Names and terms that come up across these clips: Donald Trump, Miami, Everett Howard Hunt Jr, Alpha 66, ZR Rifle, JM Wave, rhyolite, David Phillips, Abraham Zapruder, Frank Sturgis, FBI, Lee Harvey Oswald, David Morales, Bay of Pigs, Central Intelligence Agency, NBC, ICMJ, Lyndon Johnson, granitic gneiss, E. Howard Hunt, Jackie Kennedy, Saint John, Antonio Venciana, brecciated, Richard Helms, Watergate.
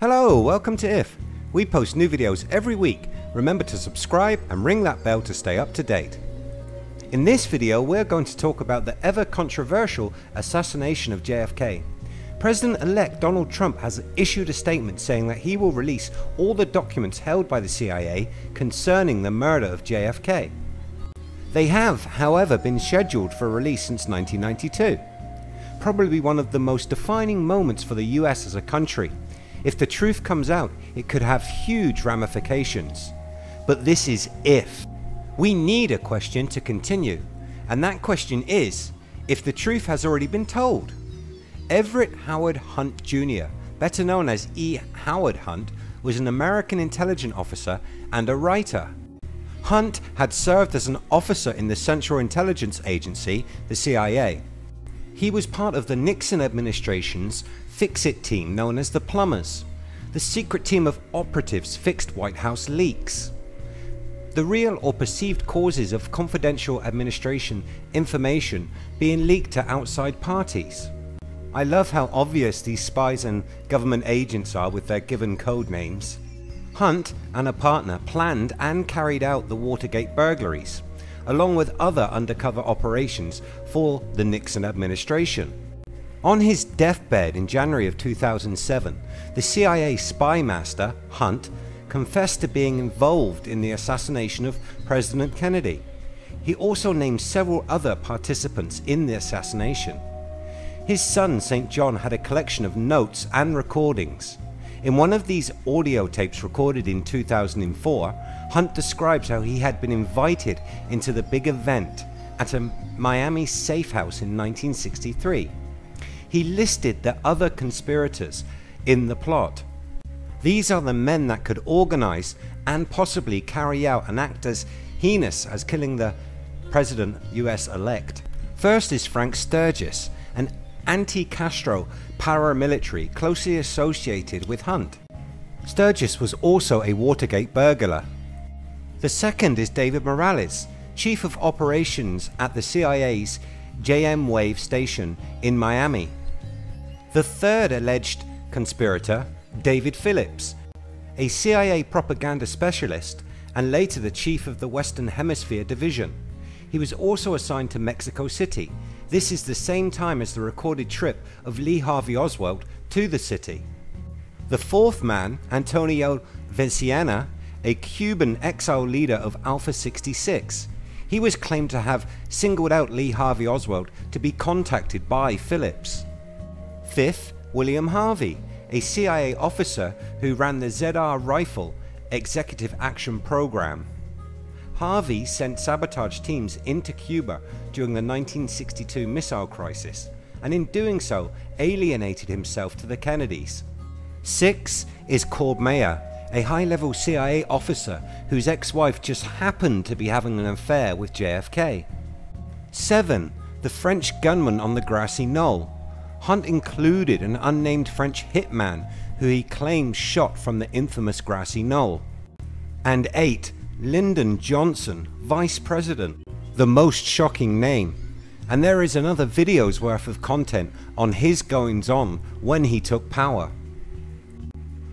Hello, welcome to IF. We post new videos every week. Remember to subscribe and ring that bell to stay up to date. In this video, we're going to talk about the ever controversial assassination of JFK. President-elect Donald Trump has issued a statement saying that he will release all the documents held by the CIA concerning the murder of JFK. They have, however, been scheduled for release since 1992. Probably one of the most defining moments for the US as a country. If the truth comes out, it could have huge ramifications. But this is IF. We need a question to continue, and that question is, if the truth has already been told. Everett Howard Hunt Jr, better known as E. Howard Hunt, was an American intelligence officer and a writer. Hunt had served as an officer in the Central Intelligence Agency, the CIA. He was part of the Nixon administration's fix-it team known as the Plumbers, the secret team of operatives fixed White House leaks. The real or perceived causes of confidential administration information being leaked to outside parties. I love how obvious these spies and government agents are with their given code names. Hunt and a partner planned and carried out the Watergate burglaries, along with other undercover operations for the Nixon administration. On his deathbed in January of 2007, the CIA spy master, Hunt, confessed to being involved in the assassination of President Kennedy. He also named several other participants in the assassination. His son, St. John, had a collection of notes and recordings. In one of these audio tapes recorded in 2004, Hunt describes how he had been invited into the big event at a Miami safe house in 1963. He listed the other conspirators in the plot. These are the men that could organize and possibly carry out an act as heinous as killing the president US-elect. First is Frank Sturgis, an anti-Castro paramilitary closely associated with Hunt. Sturgis was also a Watergate burglar. The second is David Morales, Chief of Operations at the CIA's JM Wave station in Miami. The third alleged conspirator, David Phillips, a CIA propaganda specialist and later the Chief of the Western Hemisphere Division. He was also assigned to Mexico City. This is the same time as the recorded trip of Lee Harvey Oswald to the city. The fourth man, Antonio Venciana, a Cuban exile leader of Alpha 66. He was claimed to have singled out Lee Harvey Oswald to be contacted by Phillips. Fifth, William Harvey, a CIA officer who ran the ZR Rifle Executive Action Program. Harvey sent sabotage teams into Cuba during the 1962 missile crisis, and in doing so alienated himself to the Kennedys. Six is Cord Meyer, a high-level CIA officer whose ex-wife just happened to be having an affair with JFK. Seven, the French gunman on the grassy knoll. Hunt included an unnamed French hitman who he claimed shot from the infamous grassy knoll. And eight, Lyndon Johnson, Vice President, the most shocking name, and there is another video's worth of content on his goings-on when he took power.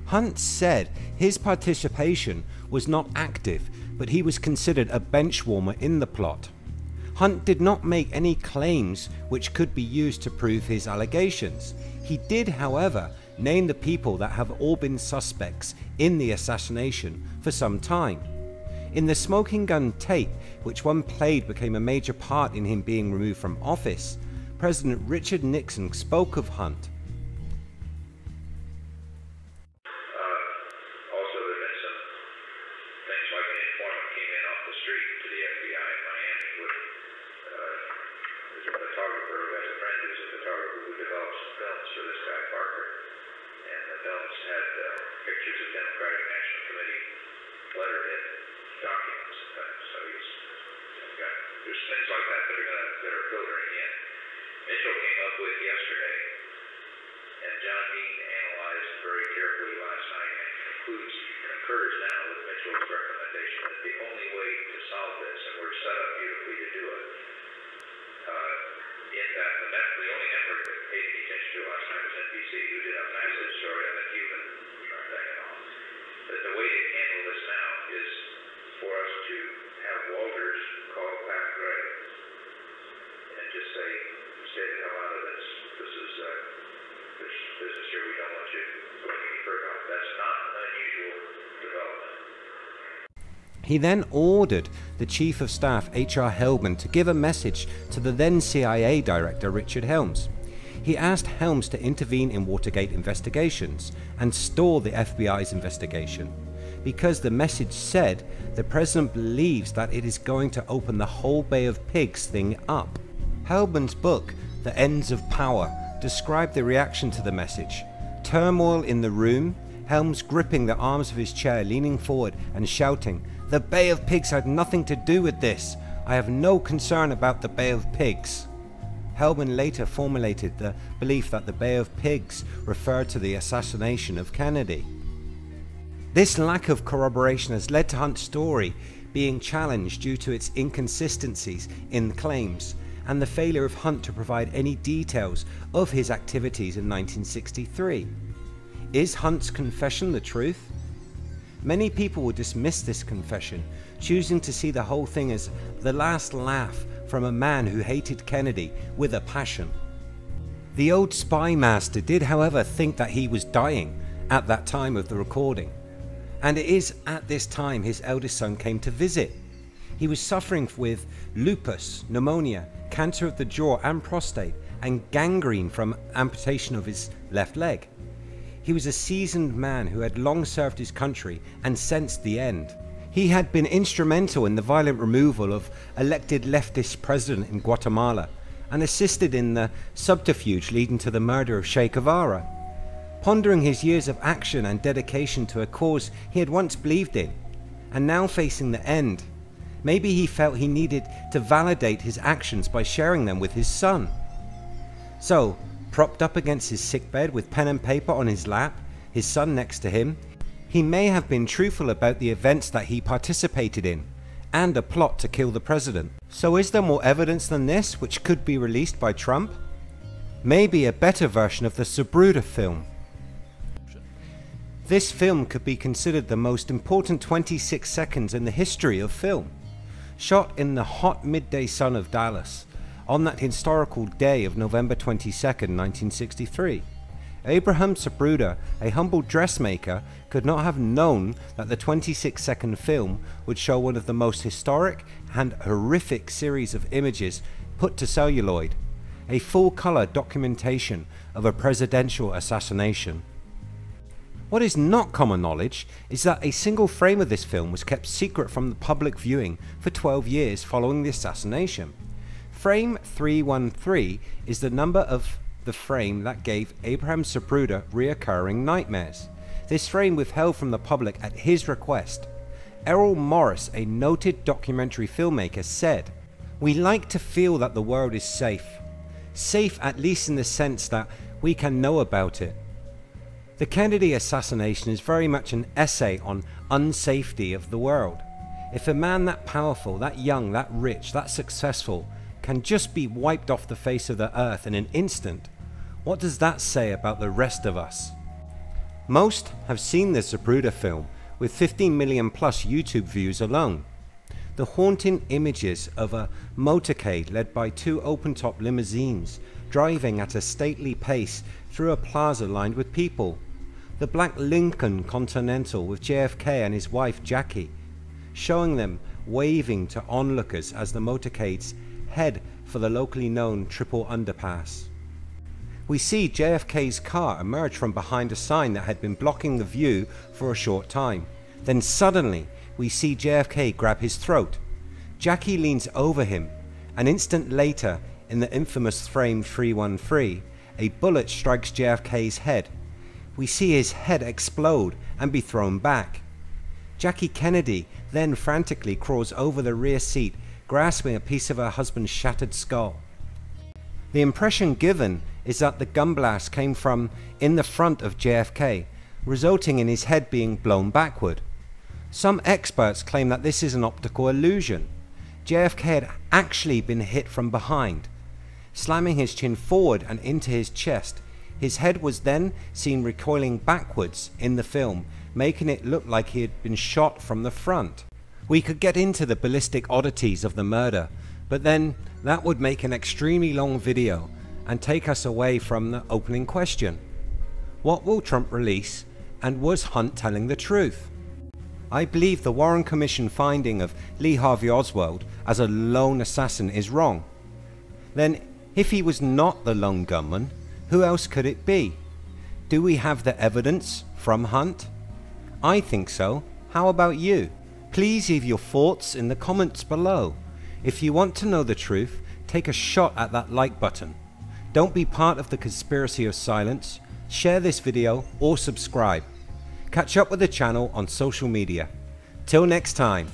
Hunt said his participation was not active, but he was considered a benchwarmer in the plot. Hunt did not make any claims which could be used to prove his allegations. He did, however, name the people that have all been suspects in the assassination for some time. In the smoking gun tape, which one played became a major part in him being removed from office, President Richard Nixon spoke of Hunt. Also, there have been some things like an informant came in off the street to the FBI in Miami with there's a photographer who has a friend who's a photographer who develops films for this guy Parker, and the films had pictures of Democratic National Committee letterhead documents and things. So there's things like that that are filtering in. Mitchell came up with yesterday, and John Dean analyzed very carefully last night and concurs now with Mitchell's recommendation that the only way to solve this, and we're set up beautifully to do it, in that the only network that paid attention to last night was NBC, who did a massive story on the Cuban He then ordered the Chief of Staff, H.R. Hellman, to give a message to the then CIA Director, Richard Helms. He asked Helms to intervene in Watergate investigations and stall the FBI's investigation, because the message said the President believes that it is going to open the whole Bay of Pigs thing up. Hellman's book, The Ends of Power, described the reaction to the message. Turmoil in the room, Helms gripping the arms of his chair, leaning forward and shouting, "The Bay of Pigs had nothing to do with this. I have no concern about the Bay of Pigs." Hellman later formulated the belief that the Bay of Pigs referred to the assassination of Kennedy. This lack of corroboration has led to Hunt's story being challenged due to its inconsistencies in claims and the failure of Hunt to provide any details of his activities in 1963. Is Hunt's confession the truth? Many people will dismiss this confession, choosing to see the whole thing as the last laugh from a man who hated Kennedy with a passion. The old spy master did, however, think that he was dying at that time of the recording, and it is at this time his eldest son came to visit. He was suffering with lupus, pneumonia, cancer of the jaw and prostate, and gangrene from amputation of his left leg. He was a seasoned man who had long served his country and sensed the end. He had been instrumental in the violent removal of elected leftist president in Guatemala and assisted in the subterfuge leading to the murder of Che Guevara. Pondering his years of action and dedication to a cause he had once believed in and now facing the end, maybe he felt he needed to validate his actions by sharing them with his son. So, propped up against his sickbed with pen and paper on his lap, his son next to him, he may have been truthful about the events that he participated in and a plot to kill the president. So is there more evidence than this which could be released by Trump? Maybe a better version of the Zapruder film. This film could be considered the most important 26 seconds in the history of film. Shot in the hot midday sun of Dallas, on that historical day of November 22, 1963. Abraham Zapruder, a humble dressmaker, could not have known that the 26-second film would show one of the most historic and horrific series of images put to celluloid, a full-color documentation of a presidential assassination. What is not common knowledge is that a single frame of this film was kept secret from the public viewing for 12 years following the assassination. Frame 313 is the number of the frame that gave Abraham Zapruder reoccurring nightmares. This frame withheld from the public at his request. Errol Morris, a noted documentary filmmaker, said, "We like to feel that the world is safe. Safe at least in the sense that we can know about it." The Kennedy assassination is very much an essay on unsafety of the world. If a man that powerful, that young, that rich, that successful can just be wiped off the face of the earth in an instant, what does that say about the rest of us? Most have seen the Zapruder film with 15 million plus YouTube views alone. The haunting images of a motorcade led by two open-top limousines driving at a stately pace through a plaza lined with people. The black Lincoln Continental with JFK and his wife Jackie, showing them waving to onlookers as the motorcades head for the locally known Triple Underpass. We see JFK's car emerge from behind a sign that had been blocking the view for a short time. Then suddenly we see JFK grab his throat. Jackie leans over him. An instant later, in the infamous frame 313, a bullet strikes JFK's head. We see his head explode and be thrown back. Jackie Kennedy then frantically crawls over the rear seat, grasping a piece of her husband's shattered skull. The impression given is that the gun blast came from in the front of JFK, resulting in his head being blown backward. Some experts claim that this is an optical illusion. JFK had actually been hit from behind, slamming his chin forward and into his chest. His head was then seen recoiling backwards in the film, making it look like he had been shot from the front. We could get into the ballistic oddities of the murder, but then that would make an extremely long video and take us away from the opening question. What will Trump release, and was Hunt telling the truth? I believe the Warren Commission finding of Lee Harvey Oswald as a lone assassin is wrong. Then, if he was not the lone gunman, who else could it be? Do we have the evidence from Hunt? I think so. How about you? Please leave your thoughts in the comments below. If you want to know the truth, take a shot at that like button. Don't be part of the conspiracy of silence. Share this video or subscribe. Catch up with the channel on social media. Till next time.